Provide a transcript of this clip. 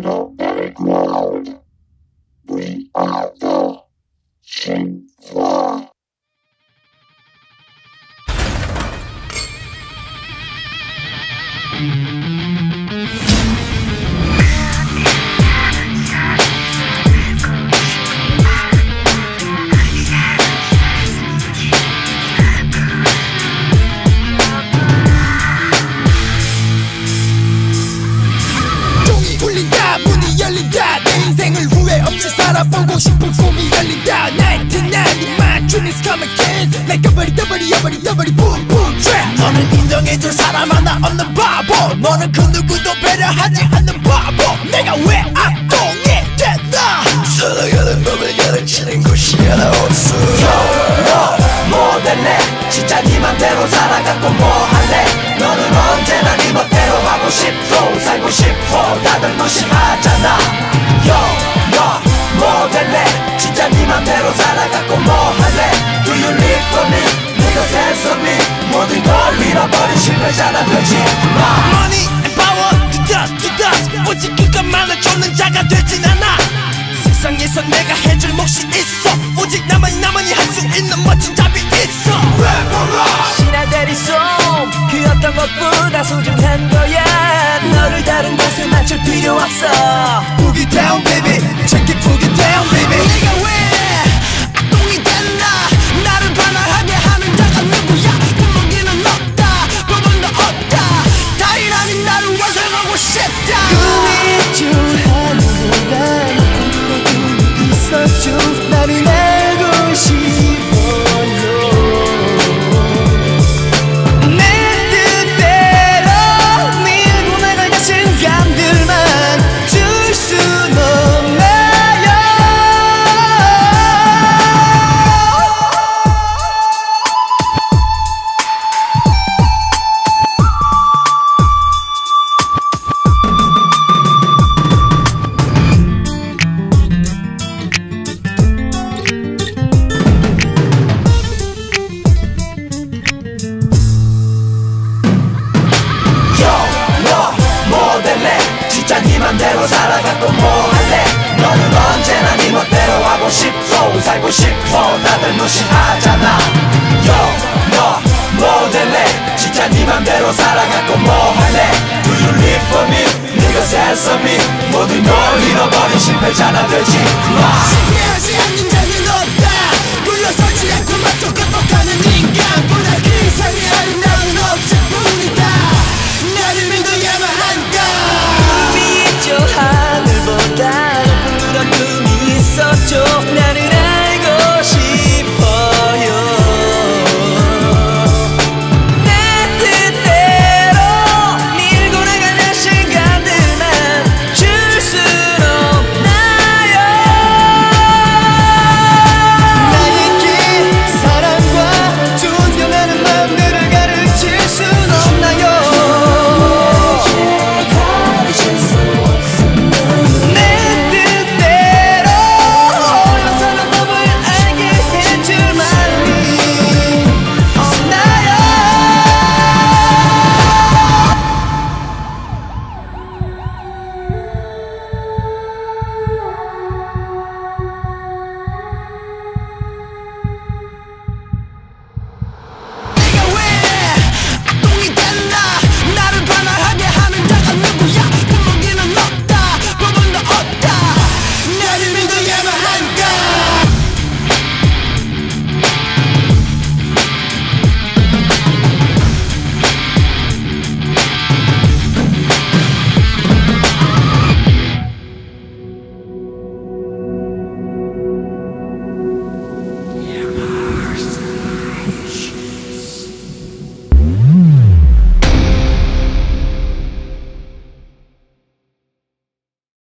traditional background. We are the Xinhua. 살아보고 싶은 꿈이 열린다 99만 dreams coming in 내 까버리 더버리 여버리 여버리 뿜뿜 트랙 너는 인정해줄 사람 하나 없는 바보 너는 그 누구도 배려하지 않는 바보 내가 왜 악동이 됐나 살아가는 법을 가르치는 곳이 하나 없어 YOLO 뭐 될래 진짜 네 맘대로 살아갖고 뭐 할래 너는 언제나 네 멋대로 하고 싶어 살고 싶어 다들 무심하잖아 YOLO 뭐 될래? 진짜 네 맘대로 살아갖고 뭐 할래? Do you live for me? 네가 sense me 모든 걸 잃어버린 실패자나 되지 마 Money and power to dust 오직 그것만을 쫓는 자가 되진 않아 세상에서 내가 해줄 몫이 있어 오직 나만이 할 수 있는 멋진 답이 있어 Revolver 신하들이 쏨 그 어떤 것보다 소중한 거야 너를 다른 곳에 맞출 필요 없어 Boogie down baby Check it boogie down baby 네가 왜 악동이 됐나 나를 반항하게 하는 자가 누구야 불러기는 없다 법원도 없다 다인 아닌 나를 완성하고 싶다 꿈이 줄 아무거나 내 꿈이 있어줘 나를 알고 싶어요 신뢰하지 않는 자는 없다 물러서지 않고 맞춰 극복하는 인간 보다 그 이상의 아름다움